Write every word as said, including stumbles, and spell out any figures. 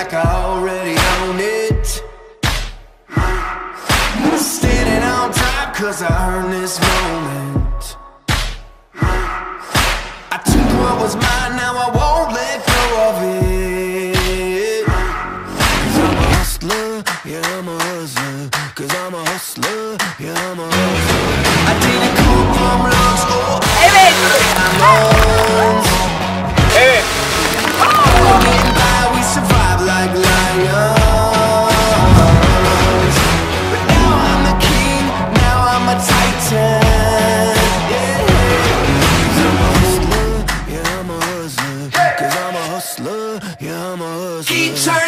like I already own it. Standing on top cause I earned this moment. I took what was mine, now I won't let go of it. Cause I'm a hustler, yeah I'm a hustler. Cause I'm a hustler, yeah I'm a hustler. I didn't come from lunch or I loans. Keep turning.